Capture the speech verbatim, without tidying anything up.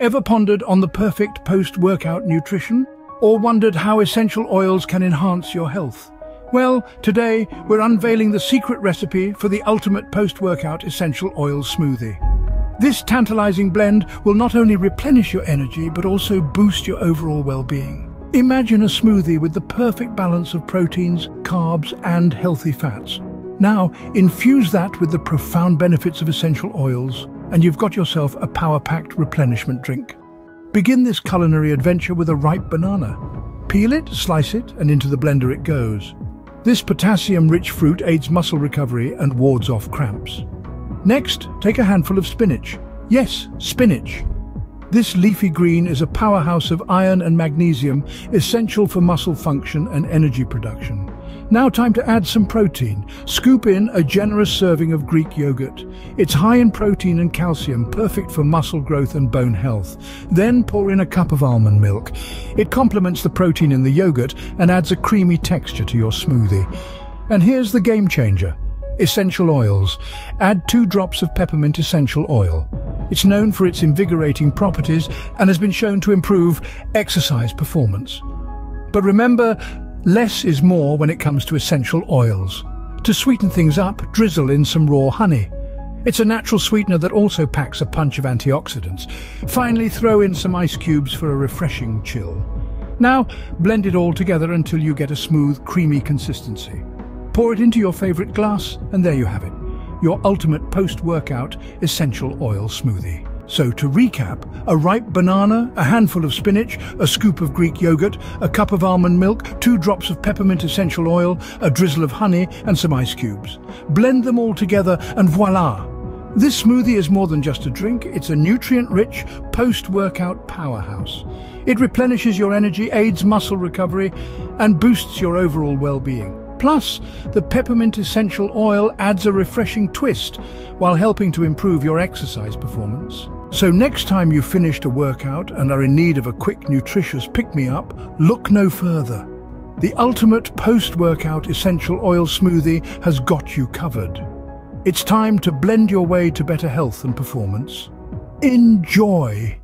Ever pondered on the perfect post-workout nutrition? Or wondered how essential oils can enhance your health? Well, today we're unveiling the secret recipe for the ultimate post-workout essential oil smoothie. This tantalizing blend will not only replenish your energy, but also boost your overall well-being. Imagine a smoothie with the perfect balance of proteins, carbs, and healthy fats. Now, infuse that with the profound benefits of essential oils, and you've got yourself a power-packed replenishment drink. Begin this culinary adventure with a ripe banana. Peel it, slice it, and into the blender it goes. This potassium-rich fruit aids muscle recovery and wards off cramps. Next, take a handful of spinach. Yes, spinach. This leafy green is a powerhouse of iron and magnesium, essential for muscle function and energy production. Now time to add some protein. Scoop in a generous serving of Greek yogurt. It's high in protein and calcium, perfect for muscle growth and bone health. Then pour in a cup of almond milk. It complements the protein in the yogurt and adds a creamy texture to your smoothie. And here's the game changer. Essential oils. Add two drops of peppermint essential oil. It's known for its invigorating properties and has been shown to improve exercise performance. But remember, less is more when it comes to essential oils. To sweeten things up, drizzle in some raw honey. It's a natural sweetener that also packs a punch of antioxidants. Finally, throw in some ice cubes for a refreshing chill. Now, blend it all together until you get a smooth, creamy consistency. Pour it into your favorite glass, and there you have it, your ultimate post-workout essential oil smoothie. So to recap, a ripe banana, a handful of spinach, a scoop of Greek yogurt, a cup of almond milk, two drops of peppermint essential oil, a drizzle of honey, and some ice cubes. Blend them all together and voila! This smoothie is more than just a drink, it's a nutrient-rich, post-workout powerhouse. It replenishes your energy, aids muscle recovery, and boosts your overall well-being. Plus, the peppermint essential oil adds a refreshing twist while helping to improve your exercise performance. So next time you've finished a workout and are in need of a quick, nutritious pick-me-up, look no further. The ultimate post-workout essential oil smoothie has got you covered. It's time to blend your way to better health and performance. Enjoy!